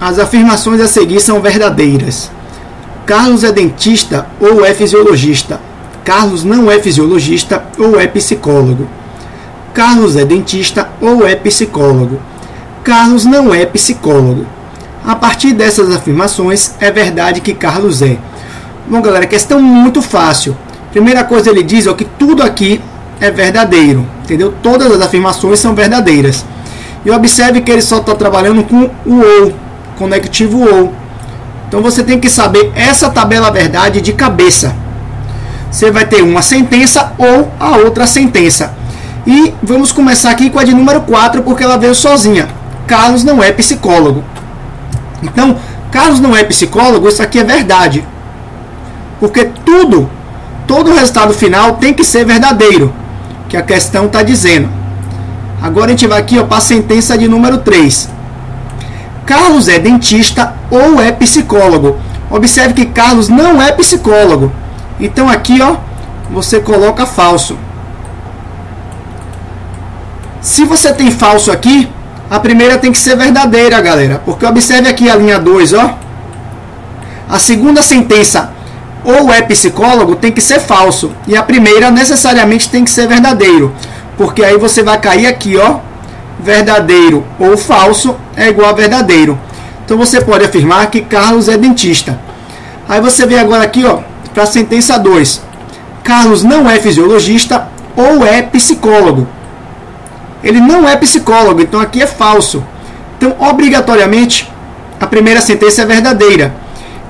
As afirmações a seguir são verdadeiras. Carlos é dentista ou é fisiologista. Carlos não é fisiologista ou é psicólogo. Carlos é dentista ou é psicólogo. Carlos não é psicólogo. A partir dessas afirmações, é verdade que Carlos é. Bom, galera, questão muito fácil. Primeira coisa, ele diz, ó, que tudo aqui é verdadeiro, entendeu? Todas as afirmações são verdadeiras. E observe que ele só está trabalhando com o ou, conectivo ou. Então você tem que saber essa tabela verdade de cabeça. Você vai ter uma sentença ou a outra sentença. E vamos começar aqui com a de número 4, porque ela veio sozinha. Carlos não é psicólogo. Então, Carlos não é psicólogo, isso aqui é verdade. Porque todo resultado final tem que ser verdadeiro, que a questão está dizendo. Agora a gente vai aqui para a sentença de número 3. Carlos é dentista ou é psicólogo. Observe que Carlos não é psicólogo. Então aqui, ó, você coloca falso. Se você tem falso aqui, a primeira tem que ser verdadeira, galera. Porque observe aqui a linha 2, ó. A segunda sentença, ou é psicólogo, tem que ser falso. E a primeira necessariamente tem que ser verdadeiro. Porque aí você vai cair aqui, ó. Verdadeiro ou falso é igual a verdadeiro. Então você pode afirmar que Carlos é dentista. Aí você vem agora aqui, ó, para a sentença 2. Carlos não é fisiologista ou é psicólogo. Ele não é psicólogo, então aqui é falso. Então, obrigatoriamente, a primeira sentença é verdadeira.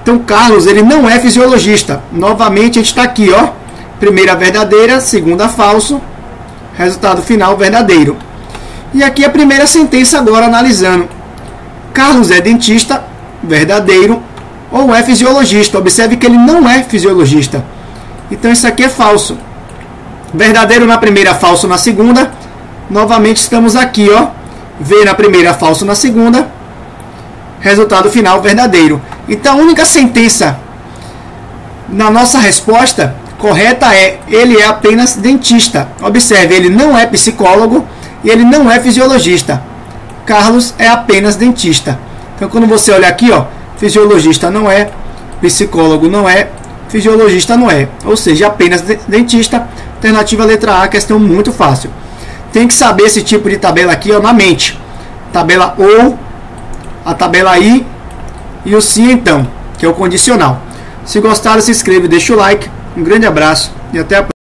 Então, Carlos, ele não é fisiologista. Novamente, a gente está aqui, ó. Primeira verdadeira, segunda falso. Resultado final verdadeiro. E aqui a primeira sentença agora, analisando. Carlos é dentista, verdadeiro, ou é fisiologista. Observe que ele não é fisiologista. Então, isso aqui é falso. Verdadeiro na primeira, falso na segunda. Novamente estamos aqui, ó. V na primeira, falso na segunda. Resultado final verdadeiro. Então a única sentença na nossa resposta correta é: ele é apenas dentista. Observe, ele não é psicólogo e ele não é fisiologista. Carlos é apenas dentista. Então quando você olha aqui, ó, fisiologista não é, psicólogo não é, fisiologista não é. Ou seja, apenas dentista. Alternativa letra A, questão muito fácil. Tem que saber esse tipo de tabela aqui, ó, na mente. Tabela OU, a tabela I e o sim então, que é o condicional. Se gostaram, se inscreve, deixa o like. Um grande abraço e até a próxima.